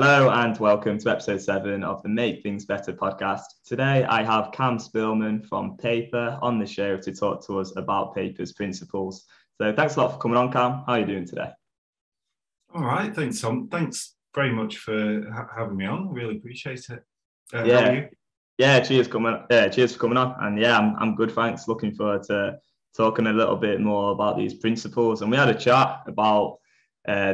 Hello and welcome to episode 7 of the Make Things Better podcast. Today I have Cam Spilman from Paper on the show to talk to us about Paper's principles. So thanks a lot for coming on, Cam. How are you doing today? All right, thanks, Tom. Thanks very much for having me on. I really appreciate it. Yeah. How are you? Yeah, cheers for coming on. And yeah, I'm good, thanks. Looking forward to talking a little bit more about these principles. And we had a chat about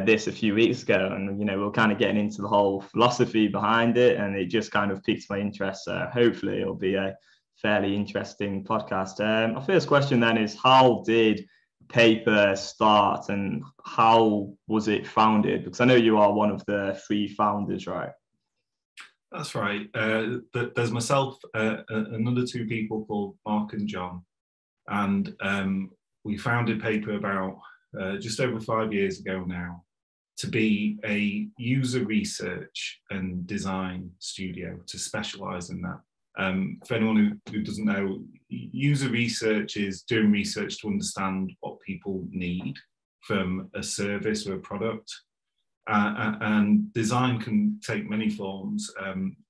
this a few weeks ago, and we're kind of getting into the whole philosophy behind it, and it just kind of piqued my interest, so hopefully it'll be a fairly interesting podcast. My first question then is, how did Paper start and how was it founded? Because I know you are one of the 3 founders, right? That's right. There's myself, another 2 people called Mark and John, and we founded Paper about just over 5 years ago now, to be a user research and design studio to specialise in that. For anyone who doesn't know, user research is doing research to understand what people need from a service or a product. And design can take many forms,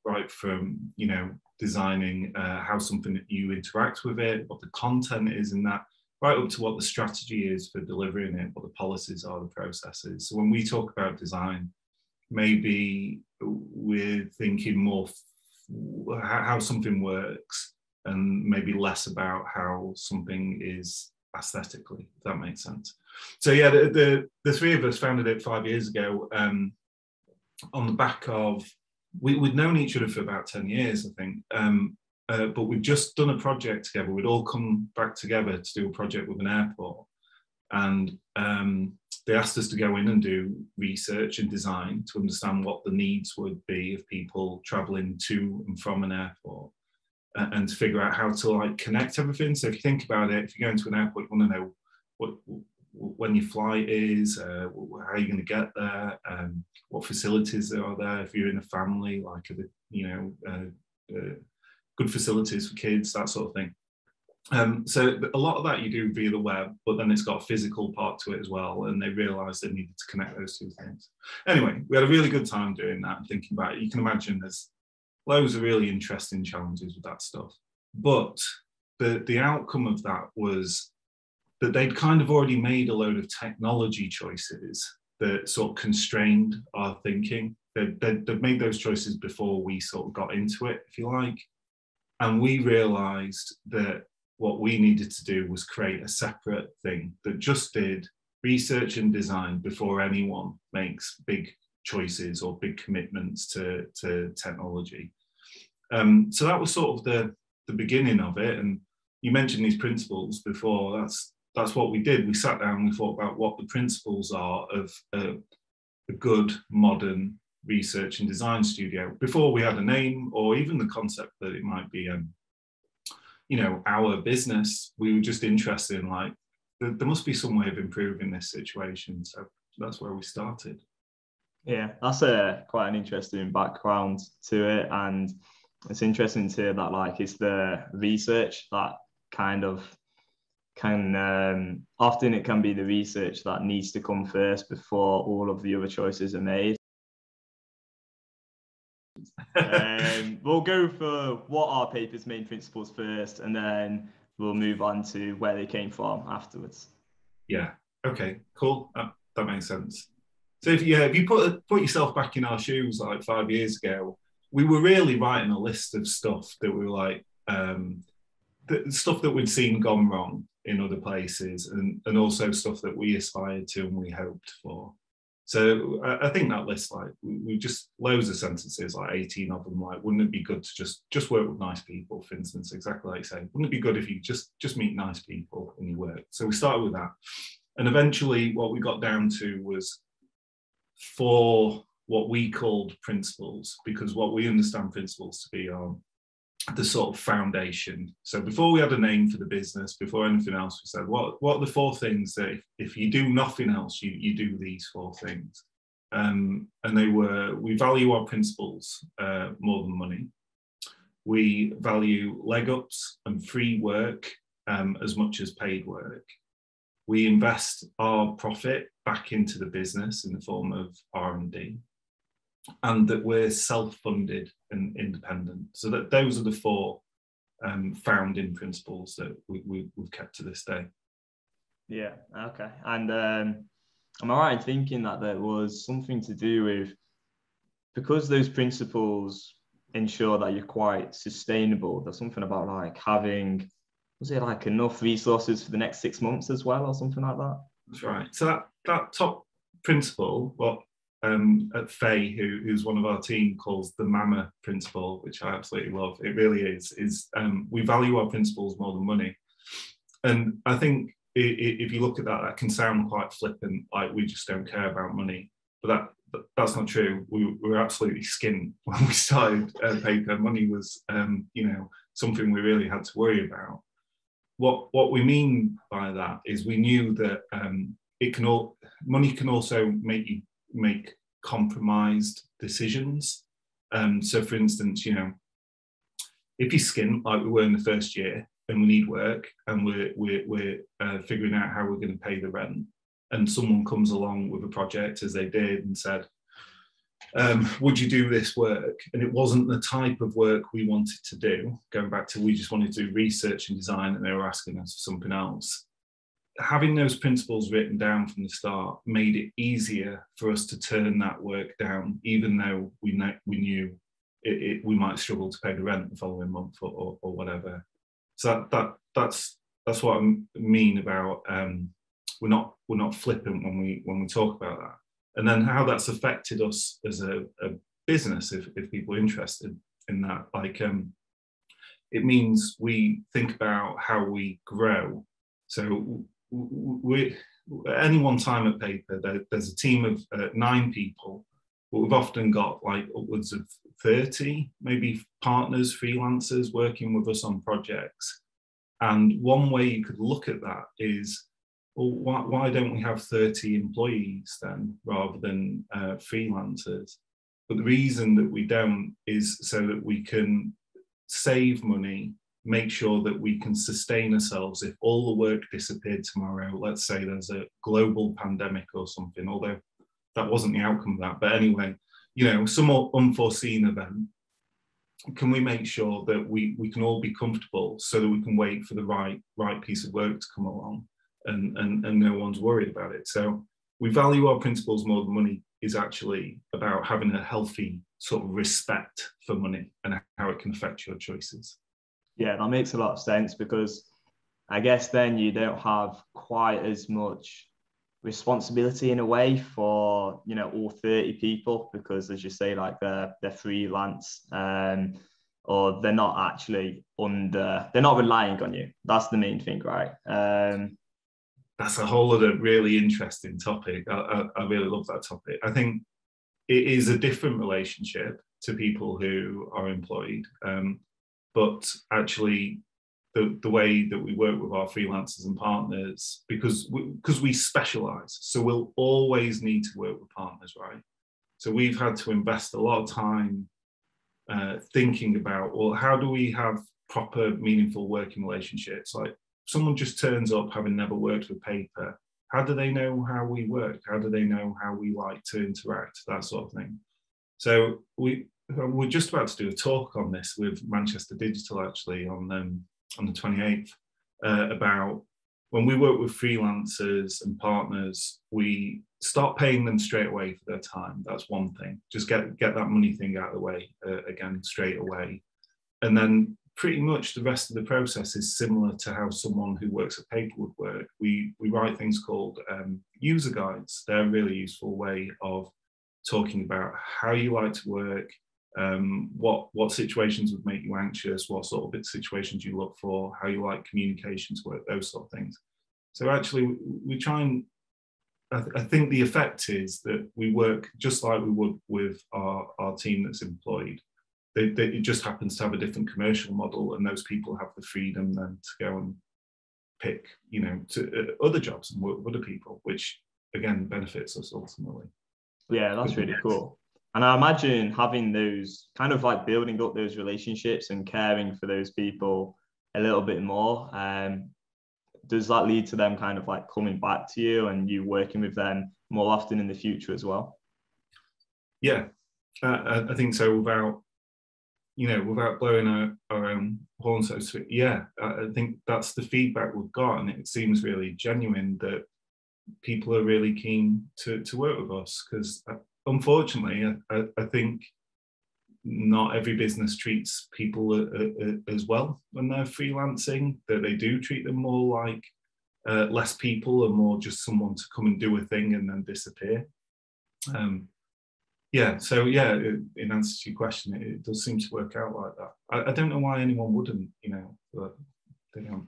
right from, designing how something you interact with it, what the content is in that, right up to what the strategy is for delivering it, what the policies are, the processes. So when we talk about design, maybe we're thinking more how something works and maybe less about how something is aesthetically, if that makes sense. So yeah, the 3 of us founded it 5 years ago on the back of, we'd known each other for about 10 years, I think. But we've just done a project together. We'd all come back together to do a project with an airport. And they asked us to go in and do research and design to understand what the needs would be of people travelling to and from an airport, and to figure out how to connect everything. So if you think about it, if you go into an airport, you want to know when your flight is, how you're going to get there, what facilities are there. If you're in a family, good facilities for kids, that sort of thing. So a lot of that you do via the web, but then it's got a physical part to it as well, and they realised they needed to connect those 2 things. Anyway, we had a really good time doing that and thinking about it. You can imagine there's loads of really interesting challenges with that stuff. But the outcome of that was that they'd kind of already made a load of technology choices that sort of constrained our thinking. They'd made those choices before we sort of got into it, if you like. And we realised that what we needed to do was create a separate thing that just did research and design before anyone makes big choices or big commitments to technology. So that was sort of the beginning of it. And you mentioned these principles before. That's what we did. We sat down and we thought about what the principles are of a good modern research and design studio before we had a name or even the concept that it might be our business. We were just interested in there must be some way of improving this situation, so that's where we started. Yeah, that's quite an interesting background to it, and it's interesting to hear that it's the research that kind of can often it can be the research that needs to come first before all of the other choices are made. We'll go for what are Paper's main principles first, and then we'll move on to where they came from afterwards. Yeah, okay, cool. That makes sense. So if you put yourself back in our shoes 5 years ago, we were really writing a list of stuff that we were stuff that we'd seen gone wrong in other places, and also stuff that we aspired to and we hoped for. So I think that list, we just loads of sentences, 18 of them, wouldn't it be good to just work with nice people, for instance, exactly like you say, wouldn't it be good if you just meet nice people in your work? So we started with that. And eventually what we got down to was 4 what we called principles, because what we understand principles to be are the sort of foundation. So before we had a name for the business, before anything else, we said, what are the 4 things that if you do nothing else, you do these 4 things? And they were, we value our principles more than money. We value leg ups and free work as much as paid work. We invest our profit back into the business in the form of R&D. and that we're self-funded and independent. So that those are the four founding principles that we've kept to this day. Yeah, okay. And am I right in thinking that there was something to do with, because those principles ensure that you're quite sustainable, there's something about like having, was it like enough resources for the next 6 months as well or something like that? That's right. So that top principle, what Faye, who's one of our team, calls the MAMA principle, which I absolutely love. It really is we value our principles more than money. And I think if you look at that, that can sound quite flippant, like we just don't care about money, but that's not true. We were absolutely skint when we started Paper. Money was, something we really had to worry about. What we mean by that is we knew that money can also make you make compromised decisions. So, for instance, if you skint like we were in the first year, and we need work, and we're figuring out how we're going to pay the rent, and someone comes along with a project, as they did, and said, would you do this work? And it wasn't the type of work we wanted to do, going back to we just wanted to do research and design, and they were asking us for something else. Having those principles written down from the start made it easier for us to turn that work down, even though we knew we might struggle to pay the rent the following month or whatever. So that's what I mean about we're not flippant when we talk about that. And then how that's affected us as a business, if people are interested in that, like it means we think about how we grow. So we at any one time at Paper, there's a team of 9 people, but we've often got like upwards of 30, maybe partners, freelancers working with us on projects. And one way you could look at that is, well, why don't we have 30 employees then rather than freelancers? But the reason that we don't is so that we can save money, make sure that we can sustain ourselves. If all the work disappeared tomorrow, let's say there's a global pandemic or something, although that wasn't the outcome of that, but anyway, some unforeseen event, can we make sure that we can all be comfortable so that we can wait for the right piece of work to come along and no one's worried about it? So we value our principles more than money is actually about having a healthy sort of respect for money and how it can affect your choices. Yeah, that makes a lot of sense, because I guess then you don't have quite as much responsibility in a way for all 30 people, because as you say, like they're freelance, or they're not actually they're not relying on you. That's the main thing, right? That's a whole other really interesting topic. I really love that topic. I think it is a different relationship to people who are employed, but actually the way that we work with our freelancers and partners, because we specialise, so we'll always need to work with partners, right? So we've had to invest a lot of time thinking about, well, how do we have proper, meaningful working relationships? Like someone just turns up having never worked with Paper. How do they know how we work? How do they know how we like to interact? That sort of thing. So we're just about to do a talk on this with Manchester Digital, actually, on the 28th, about when we work with freelancers and partners, we start paying them straight away for their time. That's one thing. Just get that money thing out of the way again straight away. And then pretty much the rest of the process is similar to how someone who works at Paper would work. We write things called user guides. They're a really useful way of talking about how you like to work, what situations would make you anxious, what sort of situations you look for, how you like communication to work, those sort of things. So actually we try and, I think the effect is that we work just like we would with our team that's employed. It just happens to have a different commercial model, and those people have the freedom then to go and pick, to other jobs and work with other people, which again benefits us ultimately. Yeah, that's really cool. And I imagine having those kind of like building up those relationships and caring for those people a little bit more, does that lead to them kind of like coming back to you and you working with them more often in the future as well? Yeah, I think so, without, you know, without blowing our own horn, so to speak. Yeah, I think that's the feedback we've got, and it seems really genuine that people are really keen to work with us, because unfortunately, I think not every business treats people as well when they're freelancing, that they do treat them more like less people and more just someone to come and do a thing and then disappear. Yeah, so yeah, in answer to your question, it does seem to work out like that. I don't know why anyone wouldn't, you know, but they don't.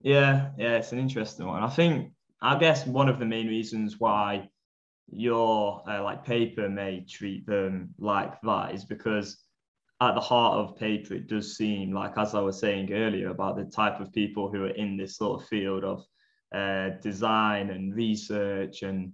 yeah, it's an interesting one. I guess one of the main reasons why your like Paper may treat them like that is because at the heart of Paper, it does seem like, as I was saying earlier, about the type of people who are in this sort of field of design and research and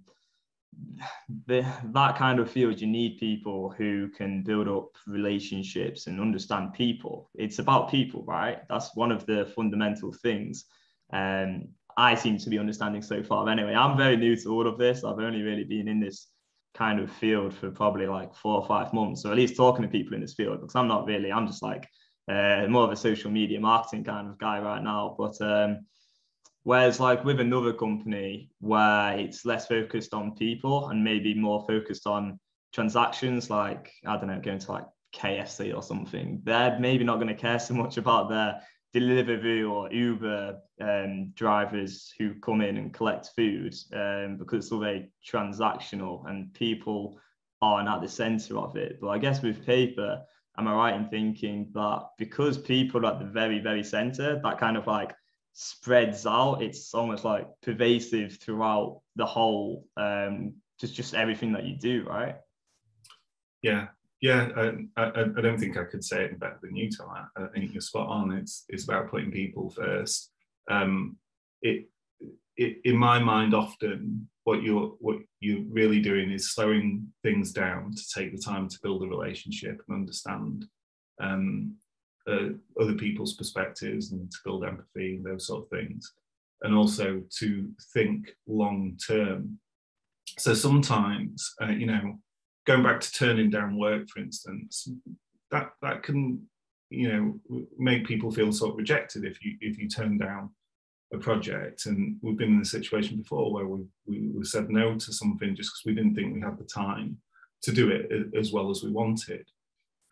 that kind of field, you need people who can build up relationships and understand people. It's about people, right? That's one of the fundamental things I seem to be understanding so far. Anyway, I'm very new to all of this. I've only really been in this kind of field for probably like 4 or 5 months, so at least talking to people in this field, because I'm just like more of a social media marketing kind of guy right now. But whereas like with another company where it's less focused on people and maybe more focused on transactions, like, I don't know, going to like KFC or something, they're maybe not going to care so much about their Deliveroo or Uber drivers who come in and collect food, because it's all very transactional and people aren't at the center of it. But I guess with Paper, am I right in thinking that because people are at the very, very center, that kind of like spreads out? It's almost like pervasive throughout the whole just everything that you do, right? Yeah, I don't think I could say it better than you, Tom. I think you're spot on. It's about putting people first. It in my mind, often what you're really doing is slowing things down to take the time to build a relationship and understand other people's perspectives, and to build empathy and those sort of things, and also to think long term. So sometimes, you know, going back to turning down work, for instance, that can, you know, make people feel sort of rejected if you turn down a project. And we've been in a situation before where we said no to something just because we didn't think we had the time to do it as well as we wanted.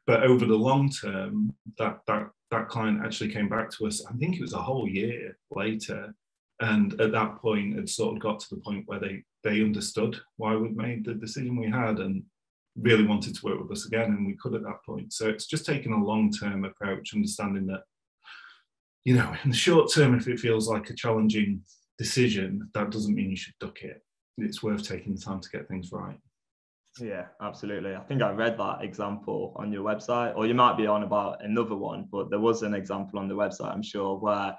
But over the long term, that client actually came back to us, I think it was a whole year later, and at that point had sort of got to the point where they understood why we'd made the decision we had and really wanted to work with us again, and we could at that point. So it's just taking a long-term approach, understanding that, you know, in the short term, if it feels like a challenging decision, that doesn't mean you should duck it. It's worth taking the time to get things right. Yeah, absolutely. I think I read that example on your website, or you might be on about another one, but there was an example on the website, I'm sure, where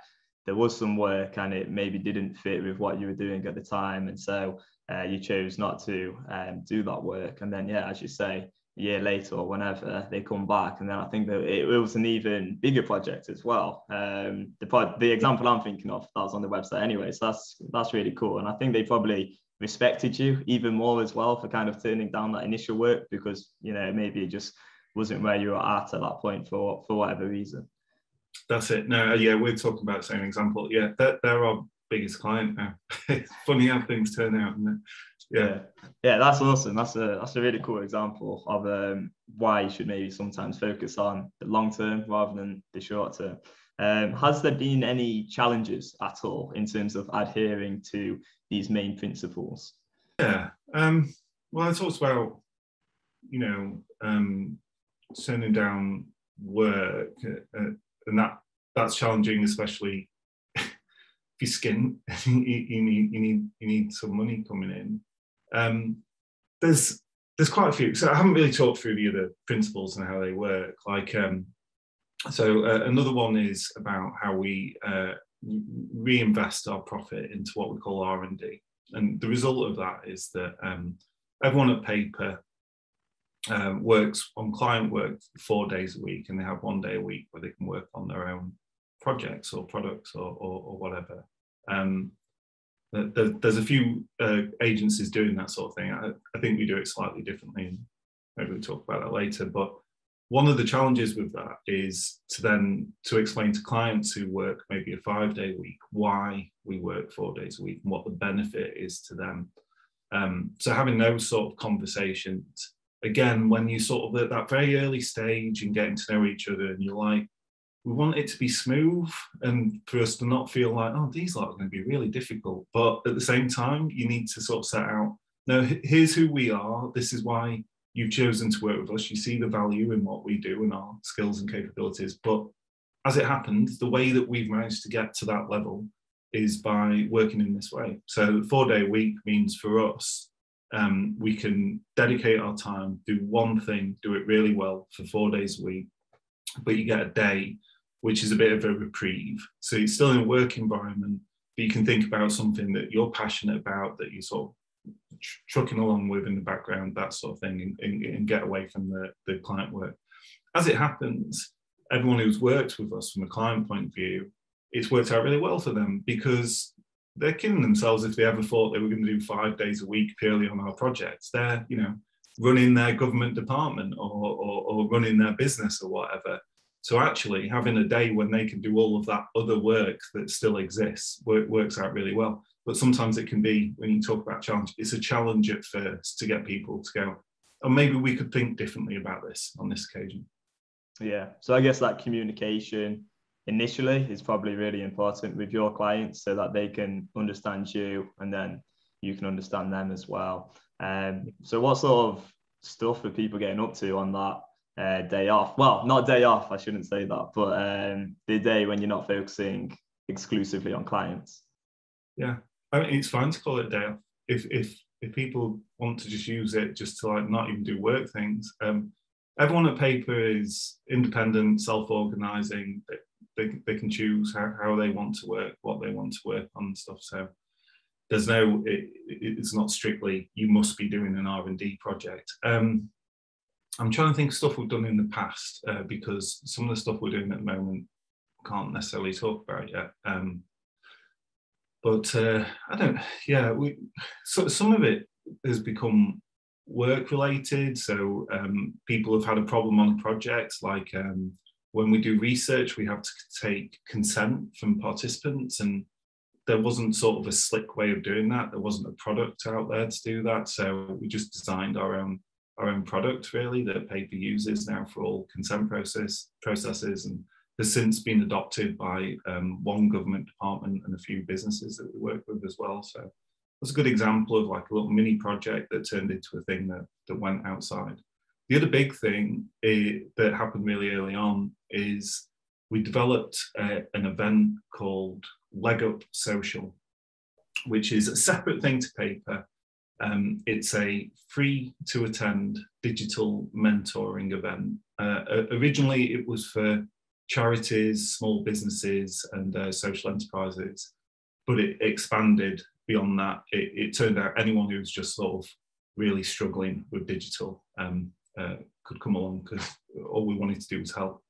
there was some work and it maybe didn't fit with what you were doing at the time. And so you chose not to do that work. And then, yeah, as you say, a year later or whenever, they come back. And then I think that it was an even bigger project as well. The example I'm thinking of, that was on the website anyway. So that's really cool. And I think they probably respected you even more as well for kind of turning down that initial work, because, you know, maybe it just wasn't where you were at that point for whatever reason. That's it. No, yeah, we're talking about the same example. Yeah, they're our biggest client now. It's funny how things turn out, isn't it? Yeah, that's awesome. That's a really cool example of why you should maybe sometimes focus on the long term rather than the short term. Has there been any challenges at all in terms of adhering to these main principles? Yeah, well, I talked about, you know, turning down work, and that's challenging, especially if you're skint. you need some money coming in. There's quite a few. So I haven't really talked through the other principles and how they work. Like, so another one is about how we reinvest our profit into what we call R&D. And the result of that is that everyone at Paper works on client work 4 days a week, and they have 1 day a week where they can work on their own projects or products or whatever. There's a few agencies doing that sort of thing. I think we do it slightly differently maybe we'll talk about that later. But one of the challenges with that is to explain to clients who work maybe a 5-day week why we work 4 days a week and what the benefit is to them. So having those sort of conversations, again, when you sort of at that very early stage and getting to know each other, and you're like, we want it to be smooth and for us to not feel like, oh, these lot are going to be really difficult. But at the same time, you need to sort of set out, no, here's who we are. This is why you've chosen to work with us. You see the value in what we do and our skills and capabilities. But as it happened, the way that we've managed to get to that level is by working in this way. So 4-day week means for us, we can dedicate our time, do one thing, do it really well for 4 days a week, but you get a day, which is a bit of a reprieve. So it's still in a work environment, but you can think about something that you're passionate about, that you're sort of trucking along with in the background, that sort of thing, and get away from the client work. As it happens, everyone who's worked with us from a client point of view, it's worked out really well for them, because they're kidding themselves if they ever thought they were going to do 5 days a week purely on our projects. They're, you know, running their government department or running their business or whatever. So actually having a day when they can do all of that other work that still exists works out really well. But sometimes it can be, when you talk about challenge, it's a challenge at first to get people to go, oh, maybe we could think differently about this on this occasion. Yeah. So I guess that communication initially is probably really important with your clients, so that they can understand you and then you can understand them as well. So what sort of stuff are people getting up to on that day off? Well, not day off, I shouldn't say that, but the day when you're not focusing exclusively on clients. Yeah, I mean, it's fine to call it a day off. If people want to just use it just to like not even do work things. Everyone at Paper is independent, self-organising. They can choose how they want to work, what they want to work on and stuff. So there's no, it's not strictly, you must be doing an R&D project. I'm trying to think of stuff we've done in the past, because some of the stuff we're doing at the moment can't necessarily talk about yet. So some of it has become work related. So people have had a problem on projects, like when we do research, we have to take consent from participants, and there wasn't sort of a slick way of doing that. There wasn't a product out there to do that. So we just designed our own product, really, that Paper uses now for all consent processes, and has since been adopted by one government department and a few businesses that we work with as well. So that's a good example of like a little mini project that turned into a thing that went outside. The other big thing that happened really early on is we developed an event called Leg Up Social, which is a separate thing to Paper. It's a free to attend digital mentoring event. Originally, it was for charities, small businesses, and social enterprises, but it expanded beyond that. It turned out anyone who's just sort of really struggling with digital could come along, because all we wanted to do was help.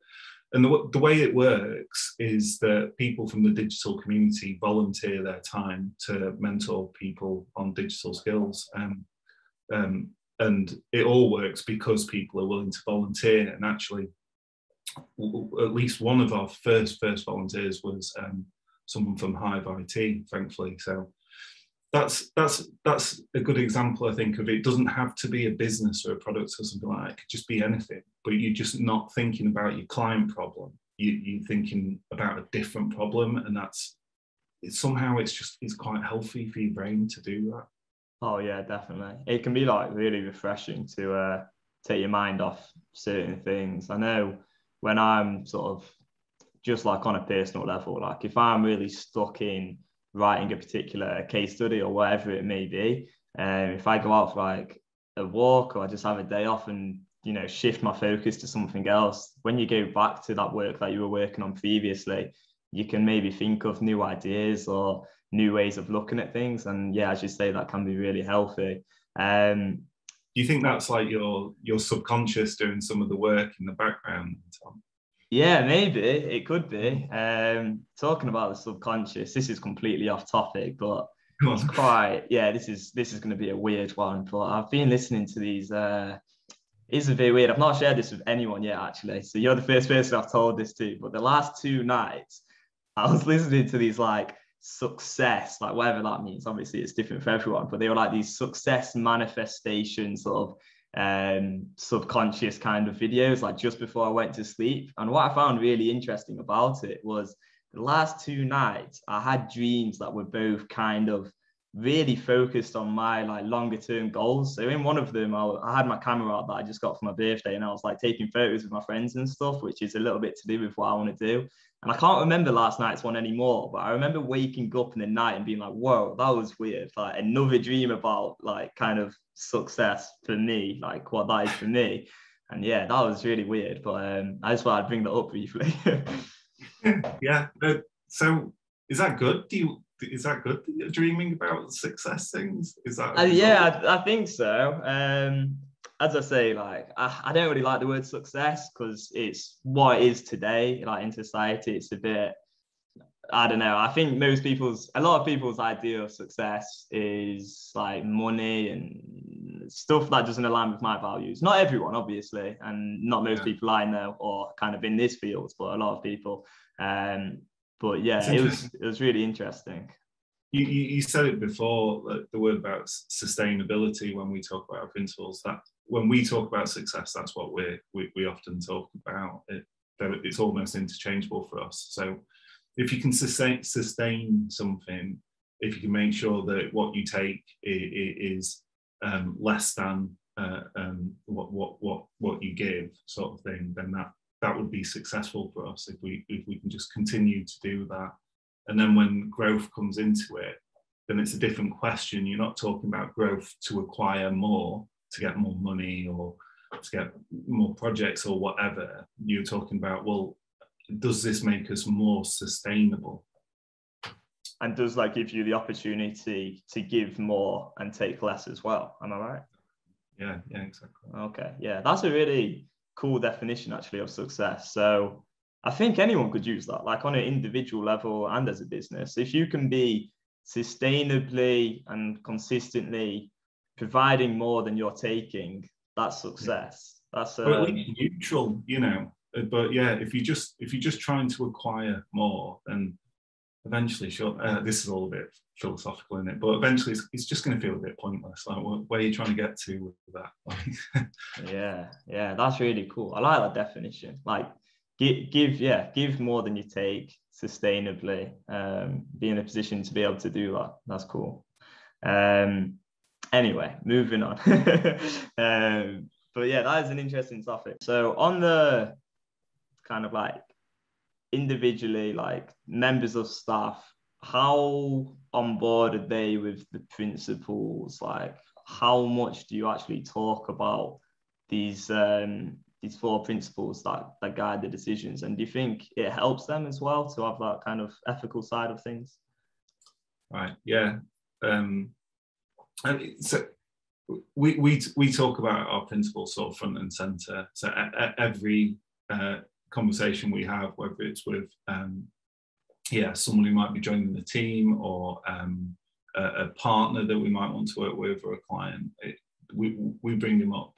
And the way it works is that people from the digital community volunteer their time to mentor people on digital skills. And it all works because people are willing to volunteer. And actually, at least one of our first volunteers was someone from Hive IT, thankfully. So that's a good example, I think, of it doesn't have to be a business or a product or something like that. It could just be anything, but you're just not thinking about your client problem. You're thinking about a different problem, and it's quite healthy for your brain to do that. Oh yeah, definitely. It can be like really refreshing to take your mind off certain things. I know when I'm sort of just like on a personal level, like if I'm really stuck in writing a particular case study or whatever it may be, and if I go out for like a walk, or I just have a day off and, you know, shift my focus to something else, when you go back to that work that you were working on previously, you can maybe think of new ideas or new ways of looking at things. And yeah, as you say, that can be really healthy. Do you think that's like your subconscious doing some of the work in the background, Tom? Yeah, maybe it could be. Talking about the subconscious, this is completely off topic, but it's quite, yeah, this is going to be a weird one. But I've been listening to these This is very weird. I've not shared this with anyone yet, actually. So you're the first person I've told this to. But the last two nights, I was listening to these like success, like whatever that means. Obviously, it's different for everyone. But they were like these success manifestation sort of subconscious kind of videos, like just before I went to sleep. And what I found really interesting about it was the last two nights, I had dreams that were both kind of really focused on my like longer term goals. So in one of them, I had my camera out that I just got for my birthday, and I was like taking photos with my friends and stuff, which is a little bit to do with what I want to do. And I can't remember last night's one anymore, but I remember waking up in the night and being like, whoa, that was weird. Like another dream about like kind of success for me, like what that is for me. And yeah, that was really weird. But I just thought I'd bring that up briefly. Yeah. So is that good? Is that good that you're dreaming about success things? Is that yeah, I think so. As I say, like I don't really like the word success because it's what it is today, like in society. It's a bit, I don't know. I think most people's, a lot of people's idea of success is like money and stuff that doesn't align with my values. Not everyone, obviously, and not most people I know or kind of in this field, but a lot of people. But yeah, it was really interesting. You said it before, the word about sustainability when we talk about our principles. That when we talk about success, that's what we often talk about. It's almost interchangeable for us. So if you can sustain something, if you can make sure that what you take is less than what you give, sort of thing, then that would be successful for us if we can just continue to do that. And then when growth comes into it, then it's a different question. You're not talking about growth to acquire more, to get more money or to get more projects or whatever. You're talking about, well, does this make us more sustainable? And does that give you the opportunity to give more and take less as well? Am I right? Yeah, exactly. Okay, yeah, that's a really cool definition actually of success. So I think anyone could use that, like on an individual level and as a business. If you can be sustainably and consistently providing more than you're taking, that's success. That's at least neutral, you know. But yeah, if you're just trying to acquire more, then eventually, sure, this is all a bit philosophical, isn't it? But eventually, it's just going to feel a bit pointless. Like, where are you trying to get to with that? yeah, that's really cool. I like that definition. Like, give more than you take sustainably. Be in a position to be able to do that. That's cool. Anyway, moving on. But yeah, that is an interesting topic. So on the kind of like individually, like members of staff, how on board are they with the principles? Like, how much do you actually talk about these four principles that guide the decisions? And do you think it helps them as well to have that kind of ethical side of things? Right. Yeah. So we talk about our principles sort of front and center. So every conversation we have, whether it's with someone who might be joining the team or a partner that we might want to work with or a client, we bring them up.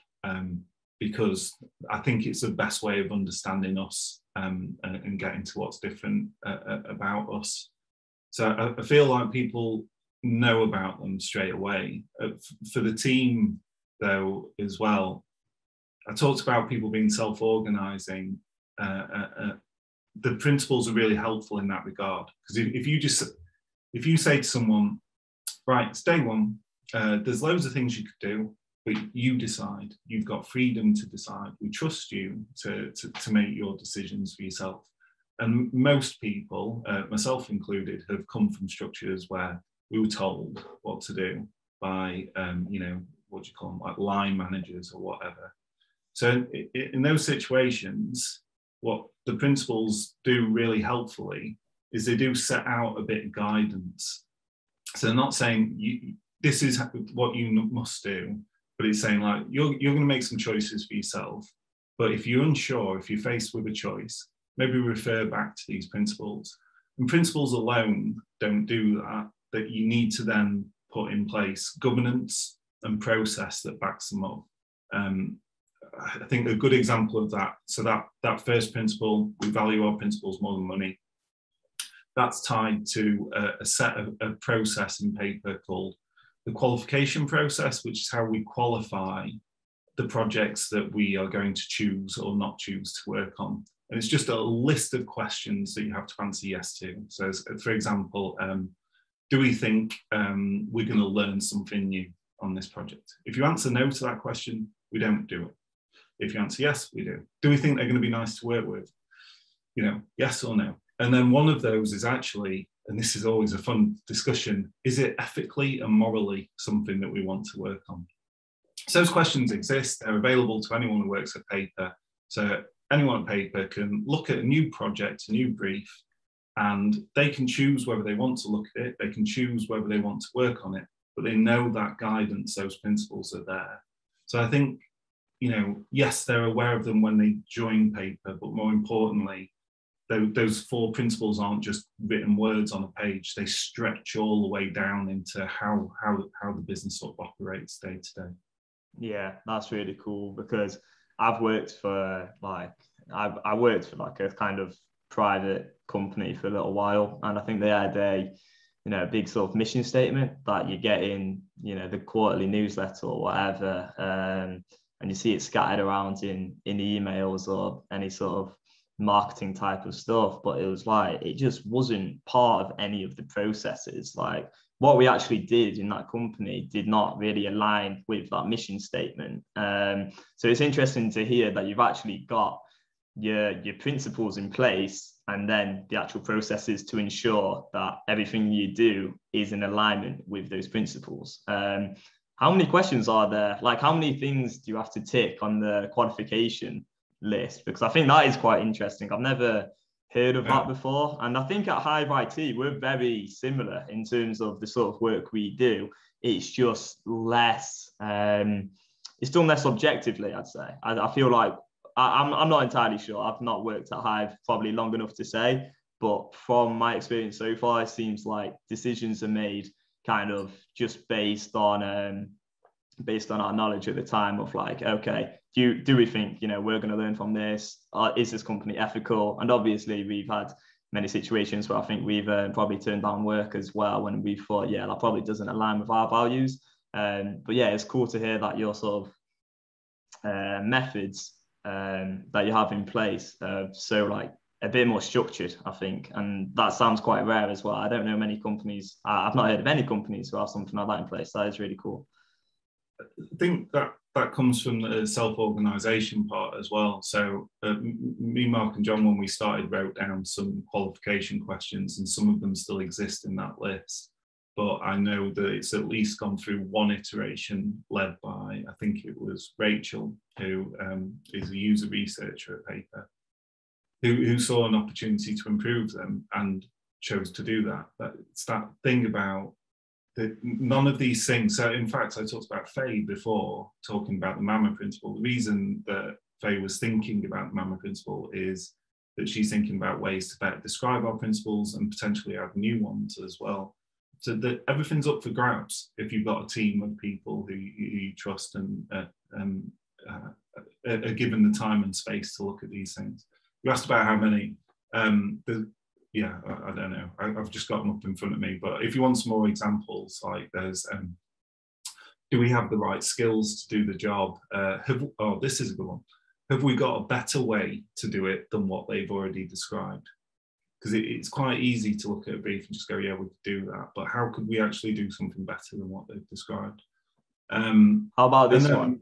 Because I think it's the best way of understanding us and getting to what's different about us. So I feel like people know about them straight away. For the team, though, as well, I talked about people being self-organising. The principles are really helpful in that regard. Because if you say to someone, right, it's day one, there's loads of things you could do, but you decide. You've got freedom to decide. We trust you to make your decisions for yourself. And most people, myself included, have come from structures where we were told what to do by, what do you call them, like line managers or whatever. So in those situations, what the principles do really helpfully is they do set out a bit of guidance. So they're not saying, this is what you must do. But it's saying, like, you're going to make some choices for yourself. But if you're unsure, if you're faced with a choice, maybe refer back to these principles. And principles alone don't do that, that you need to then put in place governance and process that backs them up. I think a good example of that, so that first principle, we value our principles more than money, that's tied to a set of a process in Paper called the qualification process, which is how we qualify the projects that we are going to choose or not choose to work on. And it's just a list of questions that you have to answer yes to. So for example, do we think we're going to learn something new on this project? If you answer no to that question, we don't do it. If you answer yes, we do. Do we think they're going to be nice to work with? You know, yes or no. And then one of those is actually, and this is always a fun discussion, is it ethically and morally something that we want to work on? So those questions exist. They're available to anyone who works at Paper. So anyone at Paper can look at a new project, a new brief, and they can choose whether they want to look at it. They can choose whether they want to work on it, but they know that guidance, those principles are there. So I think, you know, yes, they're aware of them when they join Paper, but more importantly, those four principles aren't just written words on a page. They stretch all the way down into how the business sort of operates day to day. Yeah, that's really cool, because I've worked for like a kind of private company for a little while, and I think they had a, you know, big sort of mission statement that you get in, you know, the quarterly newsletter or whatever, and you see it scattered around in emails or any sort of marketing type of stuff, but it was like it just wasn't part of any of the processes. Like what we actually did in that company did not really align with that mission statement. So it's interesting to hear that you've actually got your principles in place and then the actual processes to ensure that everything you do is in alignment with those principles. How many questions are there? Like how many things do you have to tick on the qualification list? Because I think that is quite interesting. I've never heard of that before, and I think at Hive IT we're very similar in terms of the sort of work we do. It's just less it's done less objectively, I'd say. I feel like I'm not entirely sure, I've not worked at Hive probably long enough to say, but from my experience so far, it seems like decisions are made kind of just based on our knowledge at the time of like, okay, do we think, you know, we're going to learn from this? Is this company ethical? And obviously we've had many situations where I think we've probably turned down work as well when we thought, yeah, that probably doesn't align with our values. But yeah, it's cool to hear that your sort of methods that you have in place so like a bit more structured, I think. And that sounds quite rare as well. I don't know many companies, I've not heard of any companies who have something like that in place. That is really cool. I think that comes from the self-organisation part as well. So me, Mark and John, when we started, wrote down some qualification questions, and some of them still exist in that list. But I know that it's at least gone through one iteration led by, I think it was Rachel, who is a user researcher at Paper, who saw an opportunity to improve them and chose to do that. But it's that thing about none of these things. So in fact, I talked about Faye before, talking about the MAMA principle. The reason that Faye was thinking about the MAMA principle is that she's thinking about ways to better describe our principles and potentially add new ones as well. So that everything's up for grabs if you've got a team of people who you trust and are given the time and space to look at these things. You asked about how many. Yeah, I don't know. I've just got them up in front of me. But if you want some more examples, like there's, do we have the right skills to do the job? This is a good one. Have we got a better way to do it than what they've already described? Because it's quite easy to look at a brief and just go, yeah, we could do that. But how could we actually do something better than what they've described? How about this one?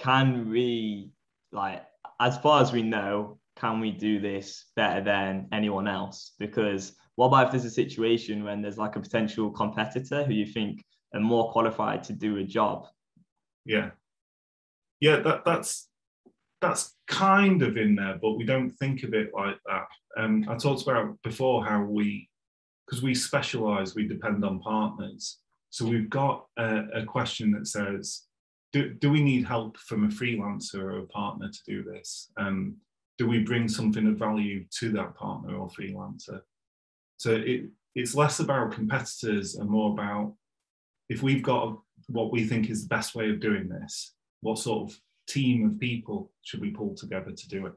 Can we, like, as far as we know, can we do this better than anyone else? Because what about if there's a situation when there's like a potential competitor who you think are more qualified to do a job? Yeah, that's kind of in there, but we don't think of it like that. I talked about before how because we specialize, we depend on partners. So we've got a question that says, do we need help from a freelancer or a partner to do this? Do we bring something of value to that partner or freelancer? So it's less about competitors and more about if we've got what we think is the best way of doing this, what sort of team of people should we pull together to do it?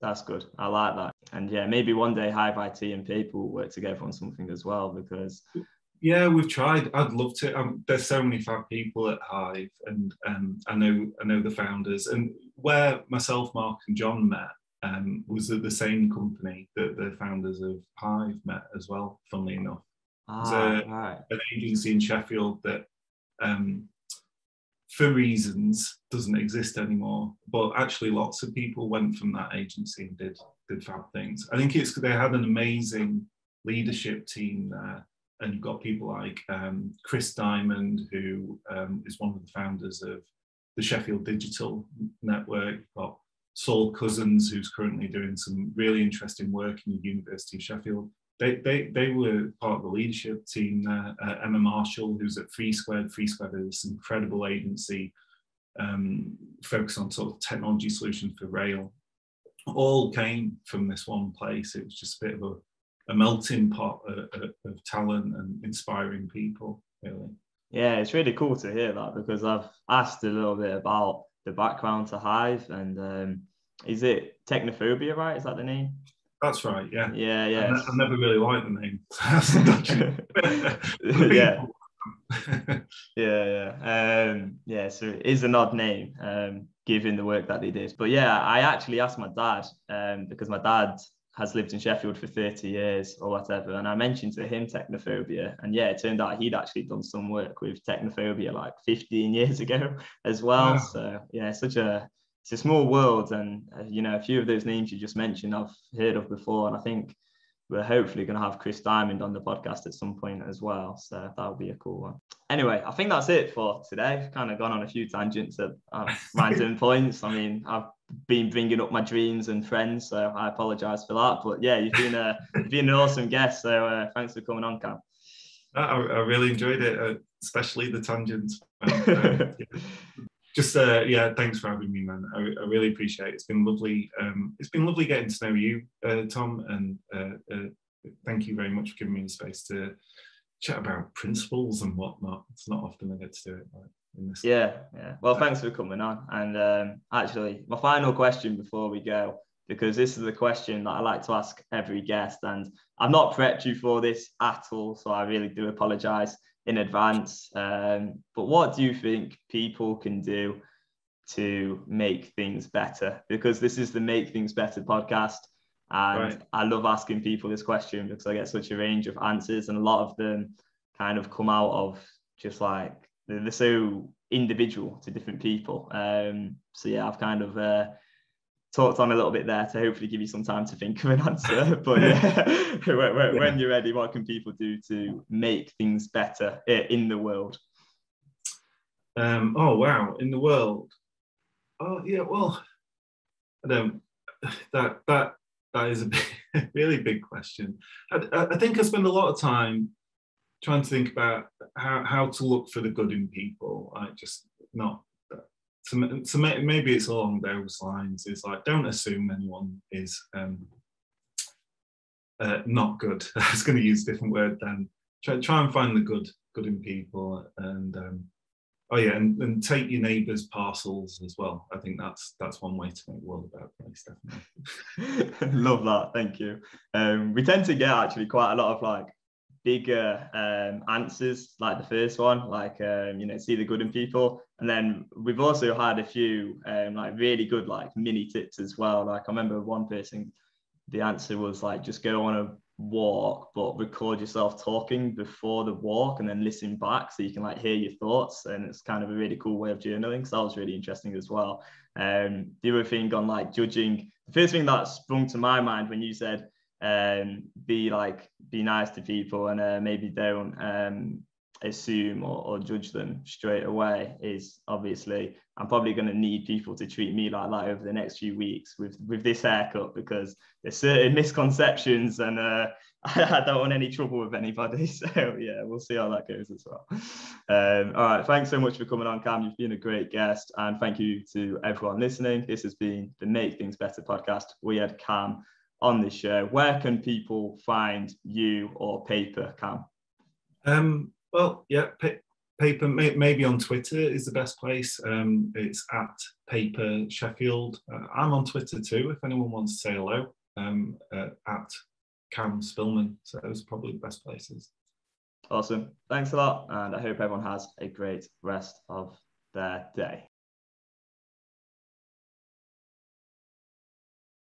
That's good. I like that. And yeah, maybe one day Hive IT and Paper will work together on something as well, because... Yeah, we've tried. I'd love to. There's so many fab people at Hive, and I know the founders. And where myself, Mark and John met was at the same company that the founders of Hive met as well, funnily enough. Right. An agency in Sheffield that, for reasons, doesn't exist anymore. But actually lots of people went from that agency and did fab things. I think it's because they had an amazing leadership team there. And you've got people like Chris Diamond, who is one of the founders of the Sheffield Digital Network. You've got Saul Cousins, who's currently doing some really interesting work in the University of Sheffield. They were part of the leadership team there. Emma Marshall, who's at Three Squared. Three Squared is this incredible agency focused on sort of technology solutions for rail. All came from this one place. It was just a bit of a melting pot of talent and inspiring people, really. Yeah, it's really cool to hear that, because I've asked a little bit about the background to Hive, and is it Technophobia, right? Is that the name? That's right, yeah. Yeah, yeah. I never really liked the name. Yeah. Yeah, yeah. Yeah, so it is an odd name, given the work that they did. But yeah, I actually asked my dad, because my dad has lived in Sheffield for 30 years or whatever. And I mentioned to him Technophobia. And yeah, it turned out he'd actually done some work with Technophobia like 15 years ago as well. Yeah. So yeah, it's a small world. And, you know, a few of those names you just mentioned I've heard of before. And I think we're hopefully going to have Chris Diamond on the podcast at some point as well. So that would be a cool one. Anyway, I think that's it for today. I've kind of gone on a few tangents at random points. I mean, I've been bringing up my dreams and friends, so I apologise for that. But yeah, you've been an awesome guest, so thanks for coming on, Cam. I really enjoyed it, especially the tangents. Yeah, thanks for having me, man. I really appreciate it. It's been lovely. It's been lovely getting to know you, Tom, and thank you very much for giving me the space to chat about principles and whatnot. It's not often I get to do it. Right? Yeah. Well, thanks for coming on. And actually, my final question before we go, because this is a question that I like to ask every guest, and I've not prepped you for this at all, so I really do apologise in advance. But what do you think people can do to make things better? Because this is the Make Things Better podcast, and right. I love asking people this question because I get such a range of answers, and a lot of them kind of come out of just like, they're so individual to different people. So yeah, I've kind of talked on a little bit there to hopefully give you some time to think of an answer. But yeah, when you're ready, what can people do to make things better in the world? Oh, wow, in the world. Oh yeah, well, I don't, that is a really big question. I think I spend a lot of time trying to think about how to look for the good in people. Maybe it's along those lines. It's like, don't assume anyone is not good. I was going to use a different word then. Try and find the good in people, and and take your neighbour's parcels as well. I think that's one way to make the world a better place, definitely. Love that. Thank you. We tend to get actually quite a lot of like bigger answers, like the first one, like see the good in people. And then we've also had a few like really good like mini tips as well. Like I remember one person, the answer was like, just go on a walk, but record yourself talking before the walk and then listen back so you can like hear your thoughts. And it's kind of a really cool way of journaling, so that was really interesting as well. The other thing on like judging, the first thing that sprung to my mind when you said be nice to people and maybe don't assume or judge them straight away, is obviously I'm probably going to need people to treat me like that over the next few weeks with this haircut, because there's certain misconceptions, and I don't want any trouble with anybody. So yeah, we'll see how that goes as well. All right, thanks so much for coming on, Cam. You've been a great guest, and thank you to everyone listening. This has been the Make Things Better podcast. We had Cam on the show. Where can people find you or Paper, Cam? Well, yeah, Paper, maybe on Twitter is the best place. It's at Paper Sheffield. I'm on Twitter too, if anyone wants to say hello, at Cam Spilman. So those are probably the best places. Awesome. Thanks a lot. And I hope everyone has a great rest of their day.